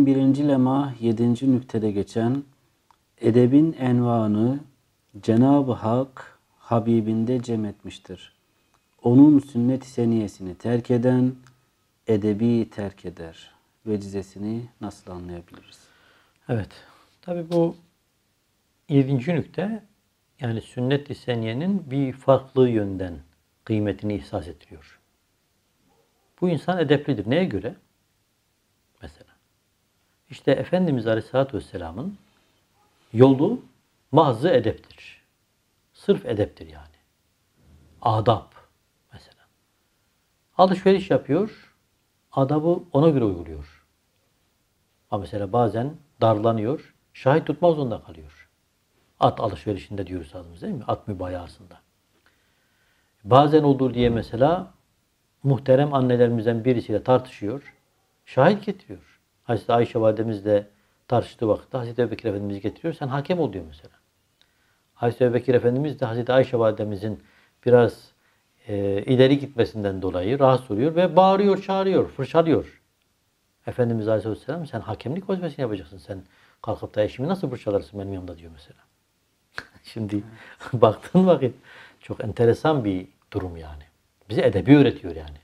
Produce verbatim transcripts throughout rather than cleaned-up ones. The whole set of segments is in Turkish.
on birinci lema yedinci nüktede geçen edebin envanı Cenab-ı Hak Habibinde cem etmiştir. Onun sünnet-i seniyesini terk eden edebi terk eder. Vecizesini nasıl anlayabiliriz? Evet. Tabi bu yedinci nükte yani sünnet-i seniyenin bir farklı yönden kıymetini ihsas ettiriyor. Bu insan edeplidir. Neye göre? Mesela. İşte Efendimiz Aleyhisselatü Vesselam'ın yolu mahzı edeptir. Sırf edeptir yani. Adab mesela. Alışveriş yapıyor, adabı ona göre uyguluyor. Ama mesela bazen darlanıyor, şahit tutmaz onda kalıyor. At alışverişinde diyoruz adımız değil mi? At mübayasında. Bazen olur diye mesela muhterem annelerimizden birisiyle tartışıyor, şahit getiriyor. Hazreti Ayşe validemiz de tartıştığı vakitte Hazreti Ebubekir Efendimiz getiriyor, sen hakem ol diyor mesela. Hazreti Ebubekir Efendimiz de Hazreti Ayşe validemizin biraz e, ileri gitmesinden dolayı rahatsız oluyor ve bağırıyor, çağırıyor, fırçalıyor. Efendimiz Aleyhisselam sen hakemlik vazifesini yapacaksın, sen kalkıp da eşimi nasıl fırçalarsın benim yanımda diyor mesela. Şimdi baktığın vakit çok enteresan bir durum yani. Bize edebi öğretiyor yani.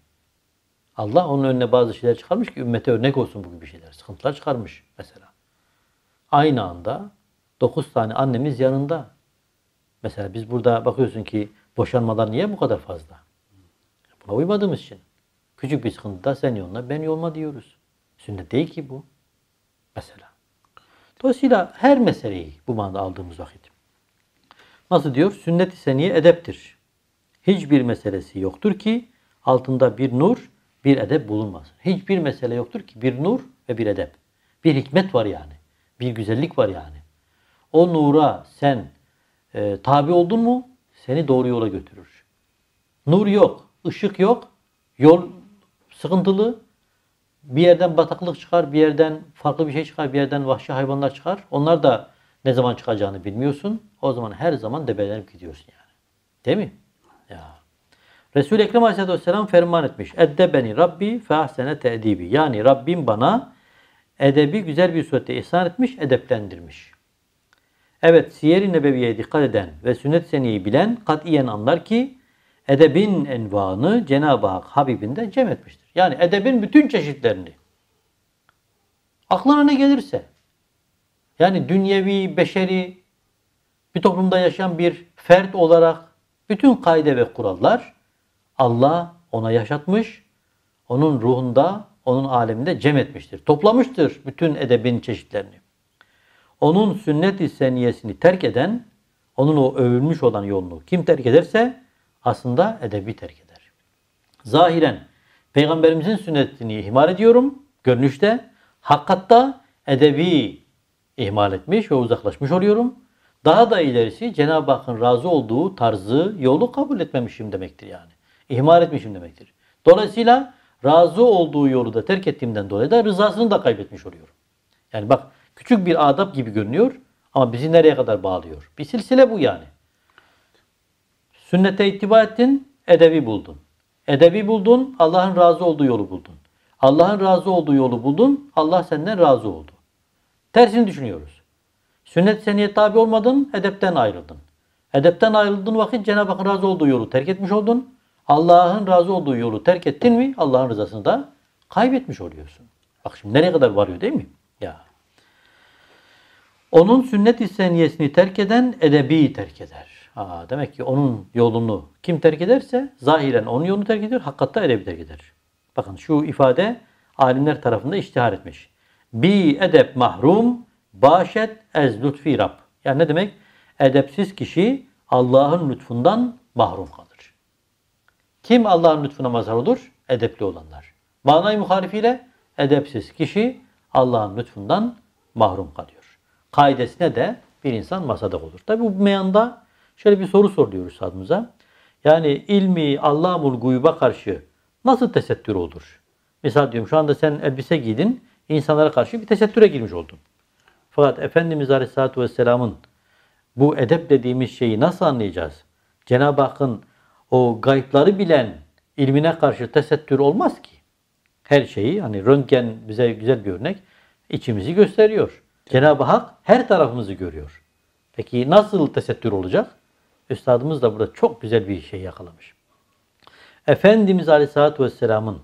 Allah onun önüne bazı şeyler çıkarmış ki ümmete örnek olsun bu gibi şeyler. Sıkıntılar çıkarmış mesela. Aynı anda dokuz tane annemiz yanında. Mesela biz burada bakıyorsun ki boşanmalar niye bu kadar fazla? Buna uymadığımız için. Küçük bir sıkıntıda sen yoluna ben yoluma diyoruz. Sünnet değil ki bu. Mesela. Dolayısıyla her meseleyi bu manada aldığımız vakit. Nasıl diyor? Sünnet-i seniyye edeptir. Hiçbir meselesi yoktur ki altında bir nur, bir edep bulunmaz. Hiçbir mesele yoktur ki bir nur ve bir edep. Bir hikmet var yani. Bir güzellik var yani. O nura sen e, tabi oldun mu seni doğru yola götürür. Nur yok, ışık yok, yol sıkıntılı. Bir yerden bataklık çıkar, bir yerden farklı bir şey çıkar, bir yerden vahşi hayvanlar çıkar. Onlar da ne zaman çıkacağını bilmiyorsun. O zaman her zaman debelenip gidiyorsun yani. Değil mi? Ya. Resul-i Ekrem Aleyhisselatü Vesselam ferman etmiş. Eddebeni Rabbi fe ahsene te'dibi. Yani Rabbim bana edebi güzel bir surette ihsan etmiş, edeplendirmiş. Evet, siyer-i nebeviyeye dikkat eden ve sünnet-i seniyyeyi bilen katiyen anlar ki edebin envanı Cenab-ı Hak Habibinde cem etmiştir. Yani edebin bütün çeşitlerini. Aklına ne gelirse. Yani dünyevi, beşeri, bir toplumda yaşayan bir fert olarak bütün kaide ve kurallar Allah ona yaşatmış, onun ruhunda, onun aleminde cem etmiştir. Toplamıştır bütün edebin çeşitlerini. Onun sünnet-i seniyesini terk eden, onun o övülmüş olan yolunu kim terk ederse aslında edebi terk eder. Zahiren Peygamberimizin sünnetini ihmal ediyorum. Görünüşte, hakikatta edebi ihmal etmiş ve uzaklaşmış oluyorum. Daha da ilerisi Cenab-ı Hakk'ın razı olduğu tarzı, yolu kabul etmemişim demektir yani. İhmal etmişim demektir. Dolayısıyla razı olduğu yolu da terk ettiğimden dolayı da rızasını da kaybetmiş oluyorum. Yani bak küçük bir adab gibi görünüyor ama bizi nereye kadar bağlıyor? Bir silsile bu yani. Sünnete ittiba ettin, edebi buldun. Edebi buldun, Allah'ın razı olduğu yolu buldun. Allah'ın razı olduğu yolu buldun, Allah senden razı oldu. Tersini düşünüyoruz. Sünnet-i seniyye tabi olmadın, edepten ayrıldın. Edepten ayrıldığın vakit Cenab-ı Hakk'ın razı olduğu yolu terk etmiş oldun. Allah'ın razı olduğu yolu terk ettin mi Allah'ın rızasını da kaybetmiş oluyorsun. Bak şimdi nereye kadar varıyor değil mi? Ya. Onun sünnet-i seniyyesini terk eden edebi terk eder. Ha, demek ki onun yolunu kim terk ederse zahiren onun yolunu terk ediyor, hakikatte edebi terk eder. Bakın şu ifade alimler tarafından iştihar etmiş. Bi edep mahrum başet ez lütfi Rab. Yani ne demek? Edepsiz kişi Allah'ın lütfundan mahrum kalır. Kim Allah'ın lütfuna mazhar olur? Edepli olanlar. Manayı muharifiyle edepsiz kişi Allah'ın lütfundan mahrum kalıyor. Kaidesine de bir insan masadak olur. Tabi bu meyanda şöyle bir soru soruluyor üstadımıza. Yani ilmi Allah'ımul guyuba karşı nasıl tesettür olur? Misal diyorum şu anda sen elbise giydin, insanlara karşı bir tesettüre girmiş oldun. Fakat Efendimiz Aleyhisselatü Vesselam'ın bu edep dediğimiz şeyi nasıl anlayacağız? Cenab-ı Hakk'ın o gaypları bilen ilmine karşı tesettür olmaz ki. Her şeyi, hani röntgen bize güzel bir örnek. İçimizi gösteriyor. Cenab-ı Hak her tarafımızı görüyor. Peki nasıl tesettür olacak? Üstadımız da burada çok güzel bir şey yakalamış. Efendimiz Aleyhisselatü Vesselam'ın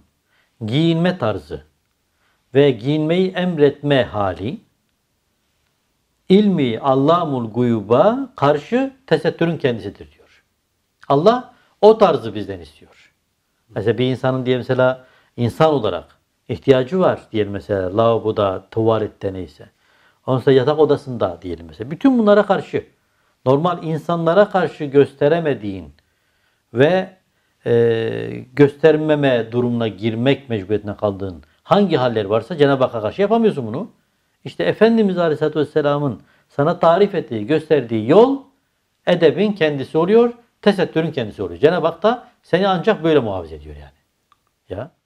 giyinme tarzı ve giyinmeyi emretme hali ilmi Allah'ul guyuba karşı tesettürün kendisidir diyor. Allah o tarzı bizden istiyor. Mesela bir insanın diye mesela insan olarak ihtiyacı var diyelim, mesela lavaboda, tuvalette neyse. Ondan yatak odasında diyelim mesela. Bütün bunlara karşı, normal insanlara karşı gösteremediğin ve e, göstermeme durumuna girmek mecburiyetine kaldığın hangi haller varsa Cenab-ı Hakk'a karşı yapamıyorsun bunu. İşte Efendimiz Aleyhisselatü Vesselam'ın sana tarif ettiği, gösterdiği yol edebin kendisi oluyor, tesettürün kendisi oluyor. Cenab-ı Hak da seni ancak böyle muhafaza ediyor yani. Ya.